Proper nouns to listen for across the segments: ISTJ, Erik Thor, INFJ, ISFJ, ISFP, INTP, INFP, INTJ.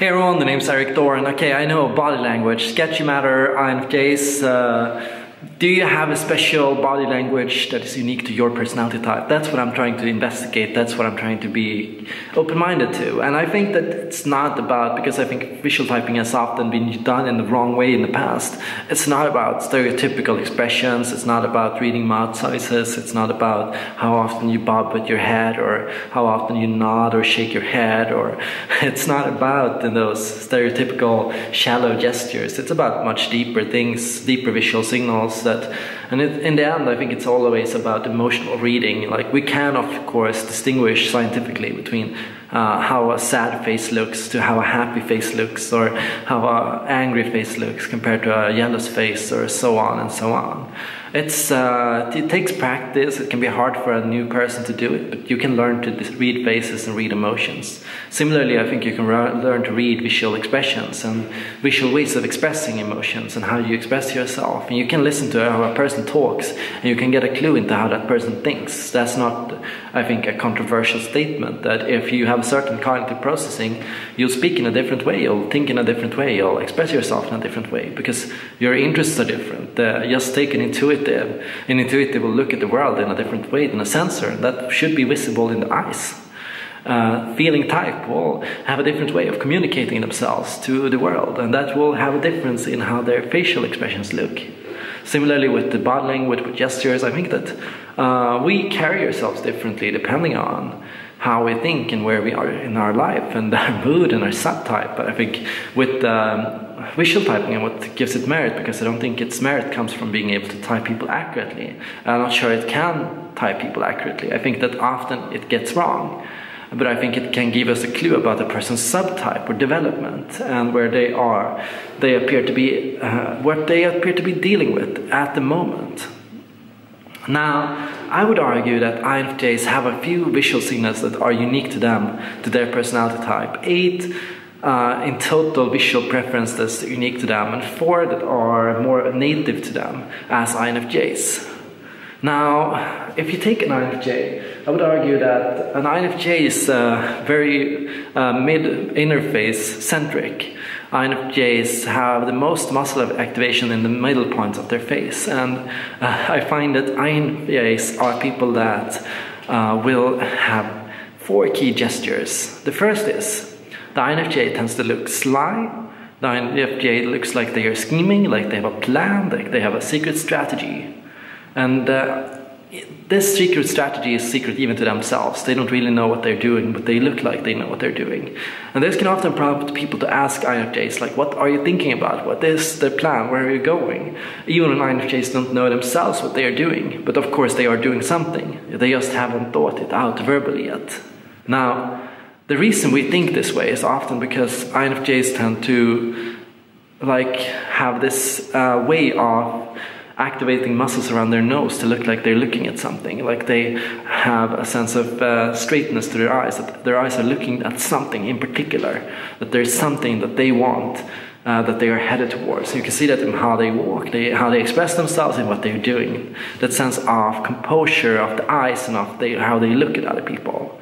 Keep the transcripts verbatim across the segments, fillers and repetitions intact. Hey everyone, the name's Erik Thor, and okay, I know body language, sketchy matter, I N F Js. Uh, do you have a special body language that is unique to your personality type? That's what I'm trying to investigate, that's what I'm trying to be open-minded to. And I think that it's not about, because I think visual typing has often been done in the wrong way in the past, it's not about stereotypical expressions, it's not about reading mouth sizes, it's not about how often you bob with your head or how often you nod or shake your head, or it's not about those stereotypical shallow gestures, it's about much deeper things, deeper visual signals. That, and it, in the end, I think it's always about emotional reading. Like, we can, of course, distinguish scientifically between uh, how a sad face looks to how a happy face looks, or how an angry face looks compared to a jealous face, or so on and so on. It's, uh, it takes practice, it can be hard for a new person to do it, but you can learn to read faces and read emotions. Similarly, I think you can learn to read visual expressions and visual ways of expressing emotions and how you express yourself. And you can listen to how a person talks and you can get a clue into how that person thinks. That's not, I think, a controversial statement, that if you have certain cognitive processing, you'll speak in a different way, you'll think in a different way, you'll express yourself in a different way, because your interests are different. Uh, just take an intuitive An intuitive will look at the world in a different way than a sensor. That should be visible in the eyes. Uh, feeling type will have a different way of communicating themselves to the world, and that will have a difference in how their facial expressions look. Similarly with the body language, with gestures, I think that uh, we carry ourselves differently depending on how we think and where we are in our life and our mood and our subtype. But I think with um, visual typing, and what gives it merit, because I don't think its merit comes from being able to type people accurately. I'm not sure it can type people accurately. I think that often it gets wrong. But I think it can give us a clue about a person's subtype or development and where they are, they appear to be, uh, what they appear to be dealing with at the moment. Now, I would argue that I N F Js have a few visual signals that are unique to them, to their personality type. Eight uh, in total visual preferences unique to them, and four that are more native to them as I N F Js. Now, if you take an I N F J, I would argue that an I N F J is uh, very uh, mid-interface centric. I N F Js have the most muscle activation in the middle points of their face, and uh, I find that I N F Js are people that uh, will have four key gestures. The first is, the I N F J tends to look sly. The I N F J looks like they are scheming, like they have a plan, like they have a secret strategy. And uh, this secret strategy is secret even to themselves. They don't really know what they're doing, but they look like they know what they're doing. And this can often prompt people to ask I N F Js, like, what are you thinking about? What is their plan? Where are you going? Even when I N F Js don't know themselves what they are doing, but of course they are doing something. They just haven't thought it out verbally yet. Now, the reason we think this way is often because I N F Js tend to, like, have this uh, way of activating muscles around their nose to look like they're looking at something, like they have a sense of uh, straightness to their eyes, that their eyes are looking at something in particular, that there's something that they want, uh, that they are headed towards. You can see that in how they walk, they, how they express themselves, and what they're doing. That sense of composure of the eyes and of the, how they look at other people.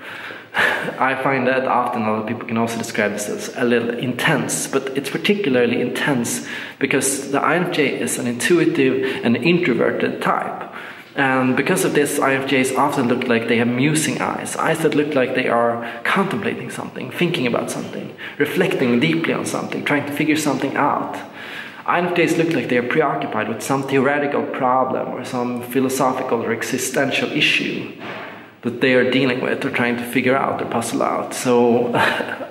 I find that often other people can also describe this as a little intense, but it's particularly intense because the I N F J is an intuitive and introverted type. And because of this, I N F Js often look like they have musing eyes, eyes that look like they are contemplating something, thinking about something, reflecting deeply on something, trying to figure something out. I N F Js look like they are preoccupied with some theoretical problem or some philosophical or existential issue that they are dealing with or trying to figure out or puzzle out. So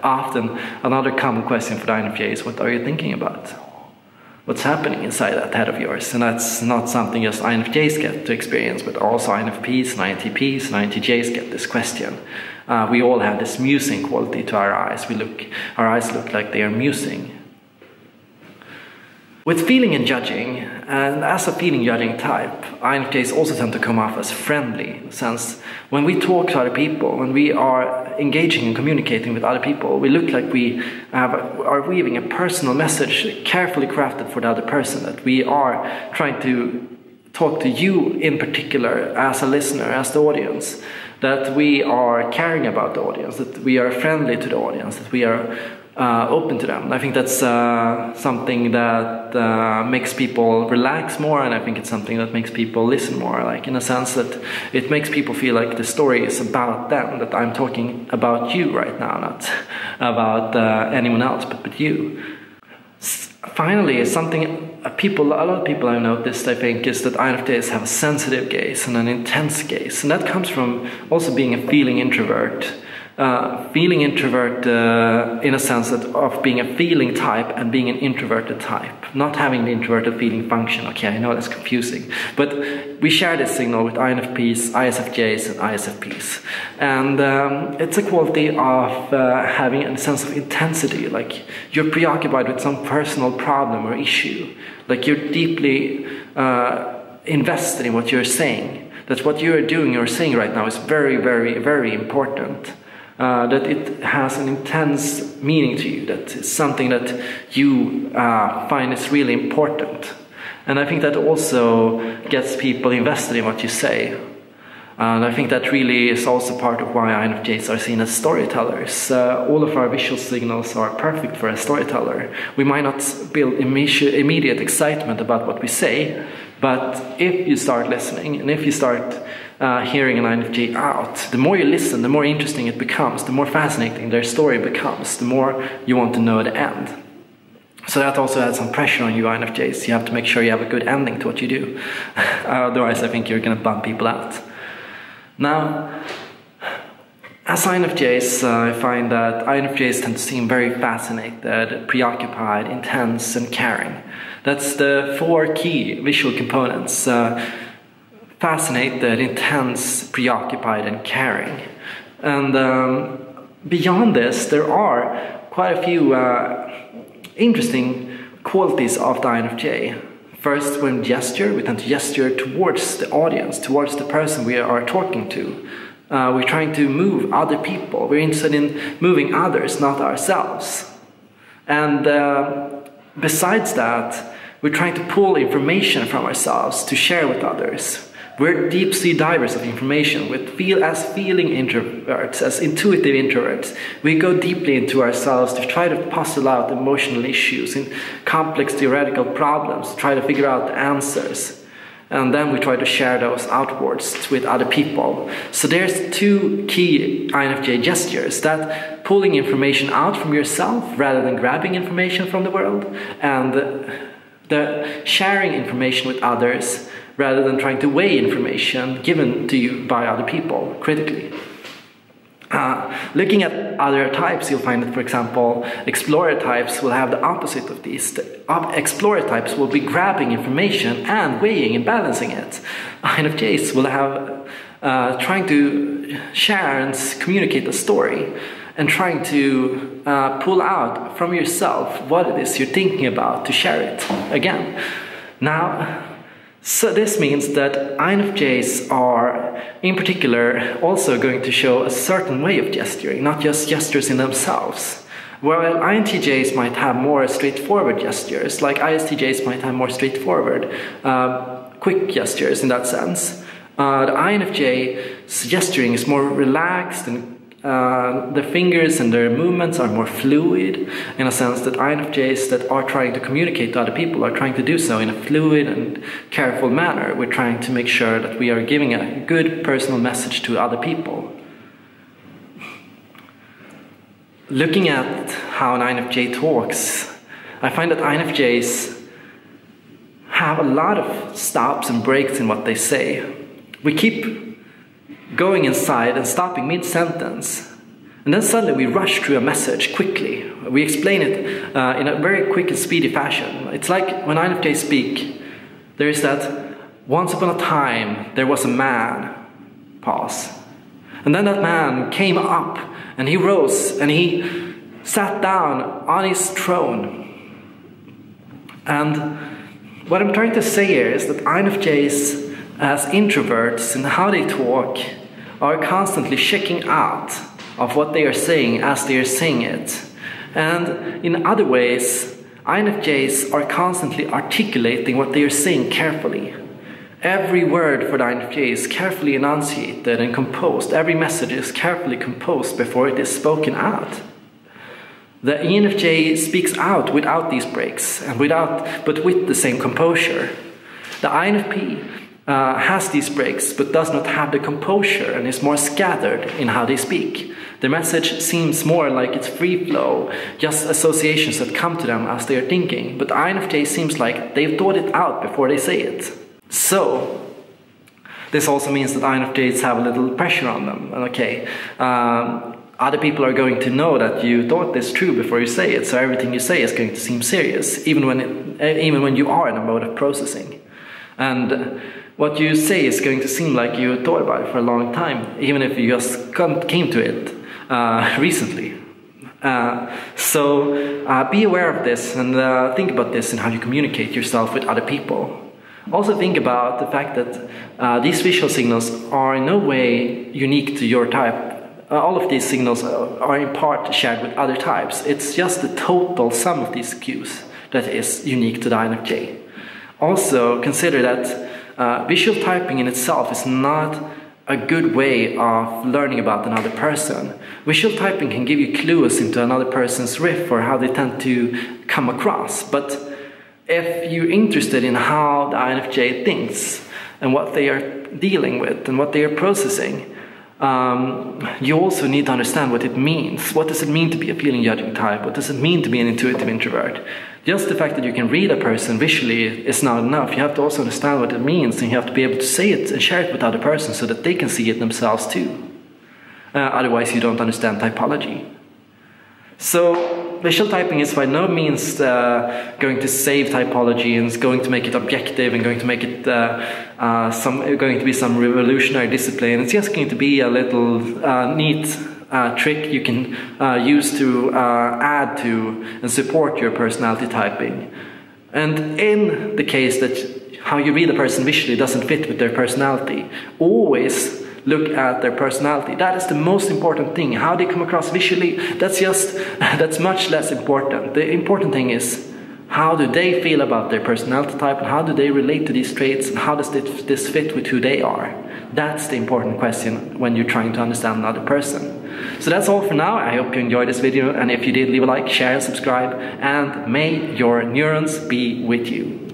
often another common question for the I N F J is, what are you thinking about? What's happening inside that head of yours? And that's not something just I N F Js get to experience, but also I N F Ps and I N T Ps and I N T Js get this question. Uh, we all have this musing quality to our eyes. We look, our eyes look like they are musing. With feeling and judging, and as a feeling judging type, I N F Js also tend to come off as friendly, in the sense when we talk to other people, when we are engaging and communicating with other people, we look like we have, are weaving a personal message carefully crafted for the other person, that we are trying to talk to you in particular as a listener, as the audience, that we are caring about the audience, that we are friendly to the audience, that we are uh, open to them. I think that's uh, something that uh, makes people relax more, and I think it's something that makes people listen more, like in a sense that it makes people feel like the story is about them, that I'm talking about you right now, not about uh, anyone else, but, but you. S finally, something People, a lot of people I've noticed, I think, is that I N F Js have a sensitive gaze and an intense gaze, and that comes from also being a feeling introvert. Uh, feeling introvert uh, in a sense that of being a feeling type and being an introverted type, not having the introverted feeling function. Okay, I know that's confusing, but we share this signal with I N F Ps, I S F Js, and I S F Ps, and um, it's a quality of uh, having a sense of intensity. Like you're preoccupied with some personal problem or issue, like you're deeply uh, invested in what you're saying. That what you're doing or saying right now is very, very, very important. Uh, that it has an intense meaning to you, that it's something that you uh, find is really important. And I think that also gets people invested in what you say. And I think that really is also part of why I N F Js are seen as storytellers. Uh, all of our visual signals are perfect for a storyteller. We might not build immediate excitement about what we say, but if you start listening, and if you start Uh, hearing an I N F J out, the more you listen, the more interesting it becomes, the more fascinating their story becomes, the more you want to know the end. So that also adds some pressure on you I N F Js. You have to make sure you have a good ending to what you do. Otherwise, I think you're going to bump people out. Now, as I N F Js, uh, I find that I N F Js tend to seem very fascinated, preoccupied, intense, and caring. That's the four key visual components. Uh, Fascinated, intense, preoccupied, and caring. And um, beyond this, there are quite a few uh, interesting qualities of the I N F J. First, when we gesture, we tend to gesture towards the audience, towards the person we are talking to. Uh, we're trying to move other people. We're interested in moving others, not ourselves. And uh, besides that, we're trying to pull information from ourselves to share with others. We're deep sea divers of information. We feel as feeling introverts, as intuitive introverts. We go deeply into ourselves to try to puzzle out emotional issues and complex theoretical problems, try to figure out the answers. And then we try to share those outwards with other people. So there's two key I N F J gestures, that pulling information out from yourself rather than grabbing information from the world, and the sharing information with others rather than trying to weigh information given to you by other people critically. Uh, looking at other types, you'll find that, for example, explorer types will have the opposite of these. The explorer types will be grabbing information and weighing and balancing it. I N F Js will have uh, trying to share and communicate a story, and trying to uh, pull out from yourself what it is you're thinking about to share it again. Now, so this means that I N F Js are, in particular, also going to show a certain way of gesturing, not just gestures in themselves. While I N T Js might have more straightforward gestures, like I S T Js might have more straightforward, uh, quick gestures in that sense, uh, the I N F J's gesturing is more relaxed, and Uh, the fingers and their movements are more fluid, in a sense that I N F Js that are trying to communicate to other people are trying to do so in a fluid and careful manner. We're trying to make sure that we are giving a good personal message to other people. Looking at how an I N F J talks, I find that I N F Js have a lot of stops and breaks in what they say. We keep going inside and stopping mid-sentence, and then suddenly we rush through a message quickly. We explain it uh, in a very quick and speedy fashion. It's like when I N F Js speak, there is that once upon a time there was a man, pause, and then that man came up and he rose and he sat down on his throne. And what I'm trying to say here is that I N F Js as introverts and how they talk are constantly checking out of what they are saying as they are saying it. And in other ways, I N F Js are constantly articulating what they are saying carefully. Every word for the I N F J is carefully enunciated and composed. Every message is carefully composed before it is spoken out. The I N F J speaks out without these breaks, and without, but with the same composure. The I N F P uh, has these breaks, but does not have the composure, and is more scattered in how they speak. The message seems more like it's free flow, just associations that come to them as they are thinking, but I N F J seems like they've thought it out before they say it. So, this also means that I N F Js have a little pressure on them. Okay, um, other people are going to know that you thought this true before you say it, so everything you say is going to seem serious, even when, it, even when you are in a mode of processing. And what you say is going to seem like you thought about it for a long time, even if you just come, came to it Uh, recently. Uh, so uh, be aware of this, and uh, think about this in how you communicate yourself with other people. Also think about the fact that uh, these visual signals are in no way unique to your type. Uh, all of these signals are in part shared with other types. It's just the total sum of these cues that is unique to the I N F J. Also consider that uh, visual typing in itself is not a good way of learning about another person. Visual typing can give you clues into another person's riff or how they tend to come across. But if you're interested in how the I N F J thinks and what they are dealing with and what they are processing, um, you also need to understand what it means. What does it mean to be a feeling judging type? What does it mean to be an intuitive introvert? Just the fact that you can read a person visually is not enough. You have to also understand what it means, and you have to be able to say it and share it with other persons so that they can see it themselves too. Uh, otherwise you don't understand typology. So visual typing is by no means uh, going to save typology, and it's going to make it objective, and going to make it uh, uh, some, going to be some revolutionary discipline. It's just going to be a little uh, neat Uh, trick you can uh, use to uh, add to and support your personality typing. And in the case that how you read a person visually doesn't fit with their personality, always look at their personality. That is the most important thing. How they come across visually, that's just that's much less important. The important thing is, how do they feel about their personality type, and how do they relate to these traits, and how does this fit with who they are? That's the important question when you're trying to understand another person. So that's all for now. I hope you enjoyed this video, and if you did, leave a like, share, and subscribe, and may your neurons be with you.